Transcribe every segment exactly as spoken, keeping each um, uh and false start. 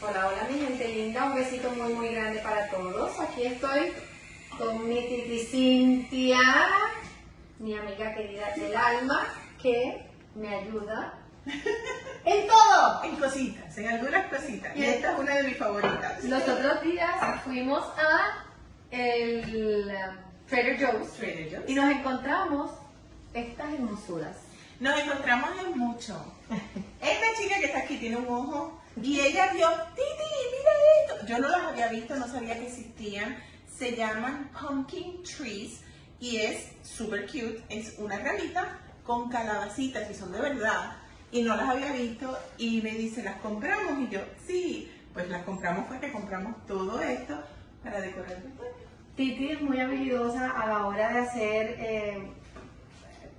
Hola, hola mi gente linda, un besito muy muy grande para todos. Aquí estoy con mi Titi Cynthia, mi amiga querida del alma, que me ayuda en todo. En cositas, en algunas cositas. Y esta es una de mis favoritas. Los otros días fuimos a el Trader Joe's, Trader Joe's. y nos encontramos estas hermosuras. Nos encontramos en mucho. Esta chica que está aquí tiene un ojo. Y ella vio, Titi, mira esto. Yo no las había visto, no sabía que existían. Se llaman pumpkin trees y es super cute. Es una ramita con calabacitas y son de verdad. Y no las había visto y me dice, ¿las compramos? Y yo, sí. Pues las compramos porque compramos todo esto para decorar el baño. Titi es muy habilidosa a la hora de hacer eh,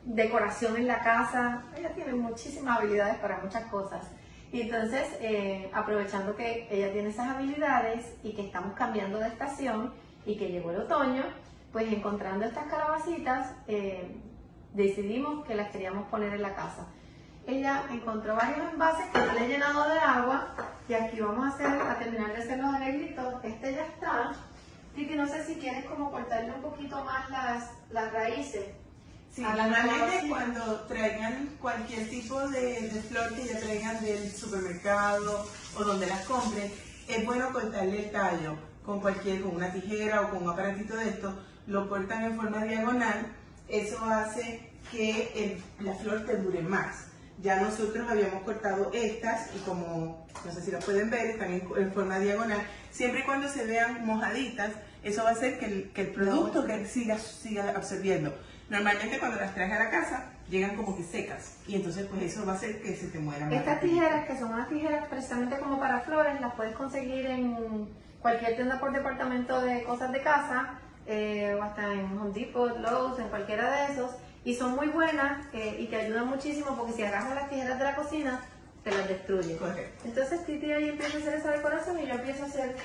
decoración en la casa. Ella tiene muchísimas habilidades para muchas cosas. Y entonces, eh, aprovechando que ella tiene esas habilidades y que estamos cambiando de estación y que llegó el otoño, pues encontrando estas calabacitas, eh, decidimos que las queríamos poner en la casa. Ella encontró varios envases que yo le he llenado de agua y aquí vamos a, hacer, a terminar de hacer los arreglitos. Este ya está. Titi, no sé si quieres como cortarle un poquito más las, las raíces. Sí, normalmente cuando traigan cualquier tipo de, de flor que ya traigan del supermercado o donde las compren, es bueno cortarle el tallo con cualquier, con una tijera o con un aparatito de esto, lo cortan en forma diagonal, eso hace que el, la flor te dure más. Ya nosotros habíamos cortado estas y como, no sé si las pueden ver, están en, en forma diagonal, siempre y cuando se vean mojaditas, eso va a hacer que el, que el producto que siga, siga absorbiendo. Normalmente cuando las traes a la casa, llegan como que secas. Y entonces pues eso va a hacer que se te mueran. Estas tijeras, que son unas tijeras precisamente como para flores, las puedes conseguir en cualquier tienda por departamento de cosas de casa, eh, o hasta en Home Depot, Lowe's, en cualquiera de esos. Y son muy buenas eh, y te ayudan muchísimo porque si agarras las tijeras de la cocina, te las destruye. Correcto. Entonces Titi ahí empieza a hacer esa decoración y yo empiezo a hacer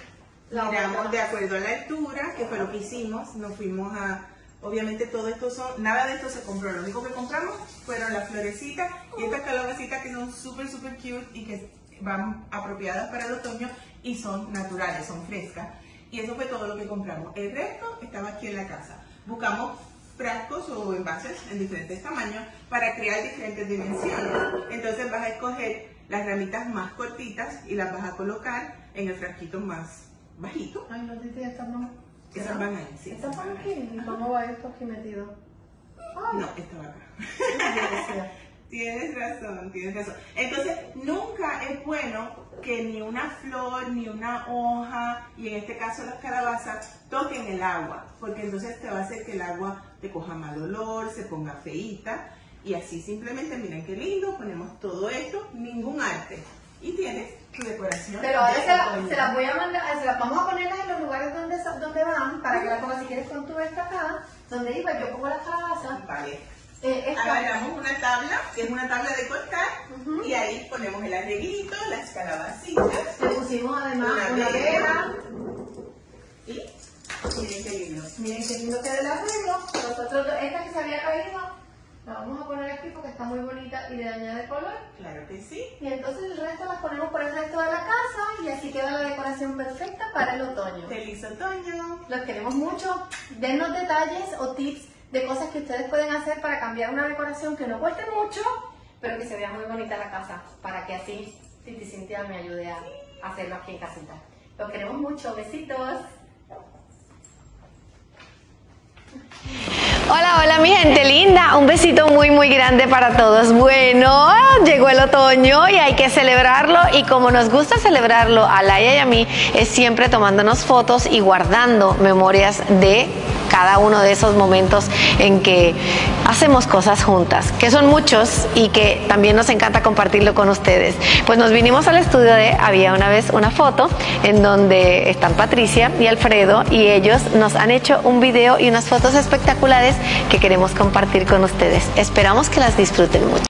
la otra. Miramos de acuerdo a la altura, que fue lo que hicimos, nos fuimos a... Obviamente todo esto son, nada de esto se compró, lo único que compramos fueron las florecitas y estas calabacitas que son súper súper cute y que van apropiadas para el otoño y son naturales, son frescas. Y eso fue todo lo que compramos. El resto estaba aquí en la casa. Buscamos frascos o envases en diferentes tamaños para crear diferentes dimensiones. Entonces vas a escoger las ramitas más cortitas y las vas a colocar en el frasquito más bajito. Ay, no, Titi, estas no. Esas van ahí, sí. ¿Estas van aquí? ¿Cómo va esto aquí metido? Ay. No, esta va acá. Tienes razón, tienes razón. Entonces, nunca es bueno que ni una flor, ni una hoja, y en este caso las calabazas, toquen el agua, porque entonces te va a hacer que el agua te coja mal olor, se ponga feíta, y así simplemente, miren qué lindo, ponemos todo esto, ningún arte. Y tienes tu decoración. Pero ahora se las la voy a mandar, se las vamos a poner en los lugares donde, donde van, para que la pongas, si quieres con tu esta acá, donde digo, yo pongo las calabazas. Vale. Eh, Agarramos una tabla, que es una tabla de cortar, uh -huh. y ahí ponemos el arreglito, las calabacitas. Le pusimos además una vela. Y miren qué lindo. Miren qué lindo queda el arreglo. Nosotros, esta que se había caído, la vamos a poner aquí porque está muy bonita y le añade color. Claro que sí. Y entonces el resto las ponemos por el resto de la casa y así queda la decoración perfecta para el otoño. ¡Feliz otoño! Los queremos mucho. Denos detalles o tips de cosas que ustedes pueden hacer para cambiar una decoración que no cueste mucho, pero que se vea muy bonita la casa, para que así Titi Cynthia me ayude a hacerlo aquí en casita. Los queremos mucho. Besitos. Hola, hola mi gente linda, un besito muy muy grande para todos. Bueno, llegó el otoño y hay que celebrarlo y como nos gusta celebrarlo a Laia y a mí es siempre tomándonos fotos y guardando memorias de cada uno de esos momentos en que hacemos cosas juntas, que son muchos y que también nos encanta compartirlo con ustedes. Pues nos vinimos al estudio de Había Una Vez Una Foto, en donde están Patricia y Alfredo y ellos nos han hecho un video y unas fotos espectaculares que queremos compartir con ustedes. Esperamos que las disfruten mucho.